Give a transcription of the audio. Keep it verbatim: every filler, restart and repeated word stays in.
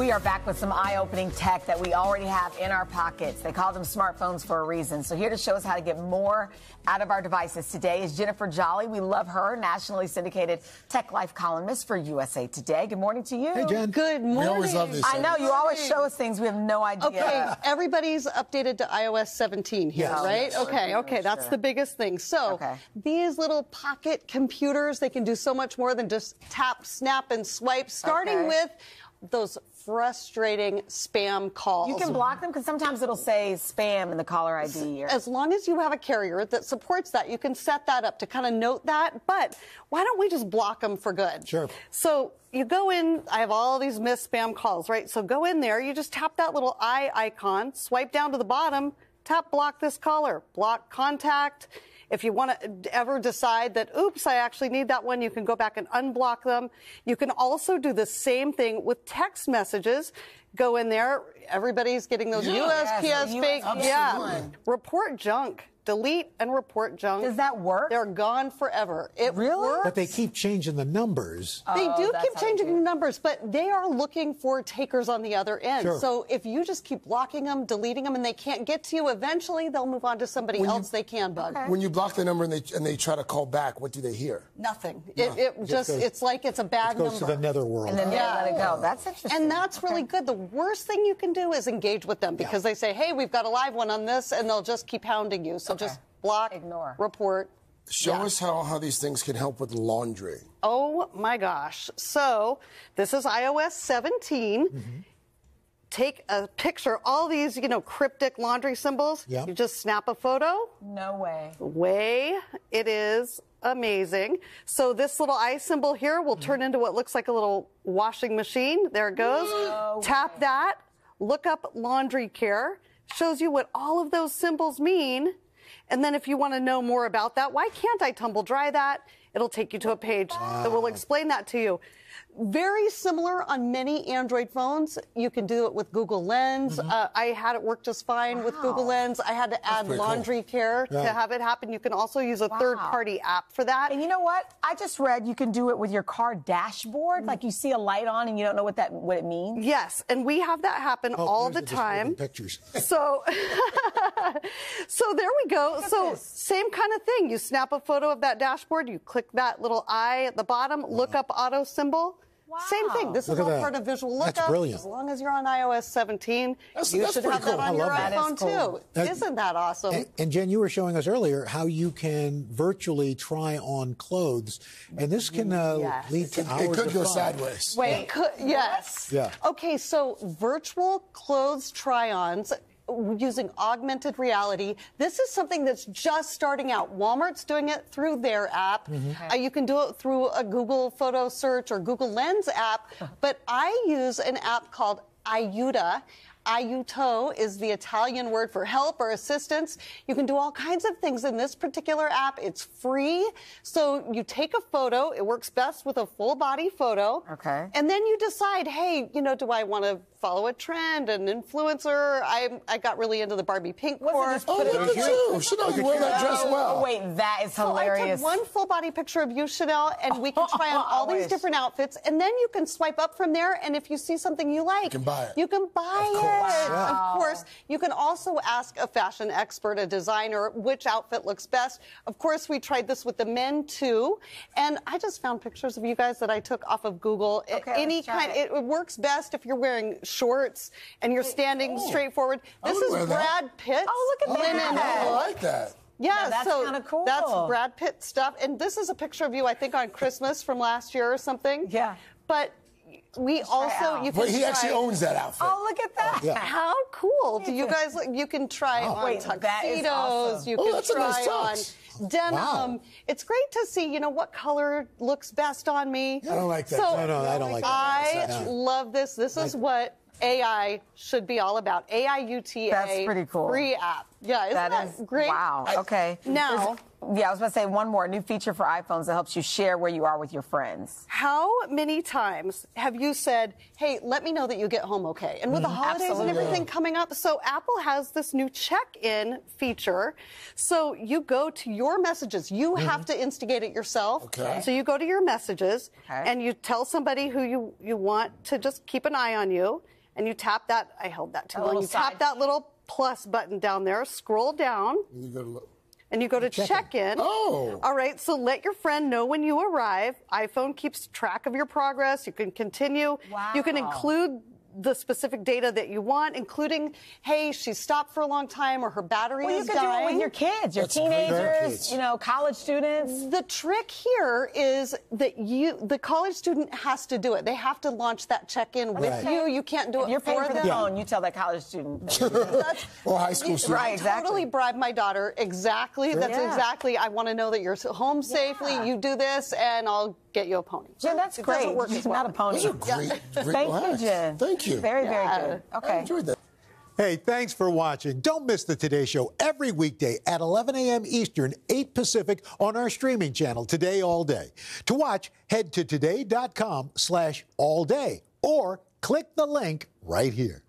We are back with some eye-opening tech that we already have in our pockets. They call them smartphones for a reason. So here to show us how to get more out of our devices today is Jennifer Jolly. We love her, nationally syndicated Tech Life columnist for U S A Today. Good morning to you. Hey, Jen. Good morning. We always love this. I know. You always show us things we have no idea. Okay. Everybody's updated to iOS seventeen here, yes. right? Yes. Okay. Okay. Sure. That's the biggest thing. So okay. these little pocket computers, they can do so much more than just tap, snap, and swipe, starting okay. with those frustrating spam calls. You can block them because sometimes it'll say spam in the caller I D. Or... As long as you have a carrier that supports that, you can set that up to kind of note that. But why don't we just block them for good? Sure. So you go in, I have all these missed spam calls, right? So go in there, you just tap that little eye icon, swipe down to the bottom, tap block this caller, block contact. If you want to ever decide that, oops, I actually need that one, you can go back and unblock them. You can also do the same thing with text messages. Go in there. Everybody's getting those yeah, U S P S yes, fake. U S yeah. Report junk. Delete and report junk. Does that work? They're gone forever. It really works. But they keep changing the numbers. They oh, do keep changing do. the numbers, but they are looking for takers on the other end. Sure. So if you just keep blocking them, deleting them, and they can't get to you, eventually they'll move on to somebody when else you, they can bug. Okay. When you block the number and they and they try to call back, what do they hear? Nothing. Yeah. It, it just, just goes, it's like it's a bad it goes number. Goes to the netherworld. And then they yeah. let it go. That's interesting. And that's okay. really good. The worst thing you can do is engage with them because yeah. they say, hey, we've got a live one on this, and they'll just keep hounding you. So So okay. just block, ignore, report. Show yeah. us how, how these things can help with laundry. Oh, my gosh. So this is iOS seventeen. Mm-hmm. Take a picture, all these, you know, cryptic laundry symbols. Yep. You just snap a photo. No way. Way. It is amazing. So this little eye symbol here will mm-hmm. turn into what looks like a little washing machine. There it goes. No Tap way. that. Look up laundry care. Shows you what all of those symbols mean. And then if you want to know more about that, why can't I tumble dry that? It'll take you to a page wow. that will explain that to you. Very similar on many Android phones. You can do it with Google Lens. Mm-hmm. uh, I had it work just fine wow. with Google Lens. I had to add laundry cool. care yeah. to have it happen. You can also use a wow. third-party app for that. And you know what? I just read you can do it with your car dashboard. Mm-hmm. Like you see a light on and you don't know what that what it means. Yes, and we have that happen oh, all the time. Pictures. So, so there we go. So this. same kind of thing. You snap a photo of that dashboard. You click that little eye at the bottom. Wow. Look up auto symbol. Wow. Same thing. This Look is all that. part of visual lookup. That's brilliant. As long as you're on iOS seventeen, that's, you that's should have cool. that on your that. iPhone, is cool. too. Uh, Isn't that awesome? And, and, Jen, you were showing us earlier how you can virtually try on clothes, and this can uh, yes. lead to it, hours It could of go fun. sideways. Wait, yeah. could, yes. Yeah. Okay, so virtual clothes try-ons using augmented reality. This is something that's just starting out. Walmart's doing it through their app. Mm-hmm. okay. uh, you can do it through a Google photo search or Google Lens app. But I use an app called Ayuda. Aiuto is the Italian word for help or assistance. You can do all kinds of things in this particular app. It's free. So you take a photo. It works best with a full body photo. Okay. And then you decide, hey, you know, do I want to follow a trend, an influencer? I I got really into the Barbie pink course. Oh, look at you. Chanel, you wear that dress well. Oh, wait, that is hilarious. So I took one full body picture of you, Chanel, and we can try on all these different outfits. And then you can swipe up from there. And if you see something you like, you can buy it. You can buy it. Wow. Of course. You can also ask a fashion expert, a designer, which outfit looks best. Of course, we tried this with the men, too. And I just found pictures of you guys that I took off of Google. Okay, Any kind, it. it works best if you're wearing shorts and you're standing oh, straight forward. This is Brad Pitt. Oh, look at oh, linen yeah. look. I like that. Yeah, no, that's so kind of cool. That's Brad Pitt stuff. And this is a picture of you, I think, on Christmas from last year or something. Yeah. But we also, you can But he try, actually owns that outfit. Oh, look at that. Oh, yeah. How cool. Do you guys, you can try wow. on Wait, tuxedos. Awesome. You can oh, try nice on denim. Wow. It's great to see, you know, what color looks best on me. I don't like that. So, no, no, I don't like that. I no. love this. This like, is what A I should be all about. A I U T A. That's pretty cool. Free app. Yeah, isn't that, that is, great? Wow. I, okay. Now... Yeah, I was going to say one more new feature for iPhones that helps you share where you are with your friends. How many times have you said, hey, let me know that you get home okay? And with mm, the holidays absolutely. and everything coming up, so Apple has this new check-in feature. So you go to your messages. You mm-hmm. have to instigate it yourself. Okay. So you go to your messages, okay. and you tell somebody who you, you want to just keep an eye on you, and you tap that. I held that too long. You side. tap that little plus button down there, scroll down. You go to look. And you go to check-in. Check oh. All right, so let your friend know when you arrive. iPhone keeps track of your progress. You can continue. Wow. You can include the specific data that you want, including, hey, she stopped for a long time or her battery well, is dying. Well, you can do it with your kids, your That's teenagers, you know, college students. The trick here is that you, the college student has to do it. They have to launch that check-in with right. you. You can't do if it you're for, for them. The phone, you tell that college student. That or high school student. Right, exactly. Totally bribe my daughter. Exactly. That's yeah. exactly. I want to know that you're home safely. Yeah. You do this, and I'll get you a pony. Jen, that's it great. Work She's well. Not a pony. Those are great, yeah. great Thank lines. you, Jen. Thank you. Very, yeah. very good. Okay. I enjoyed that. Hey, thanks for watching. Don't miss the Today Show every weekday at eleven a m Eastern, eight Pacific on our streaming channel, Today All Day. To watch, head to today dot com slash all day or click the link right here.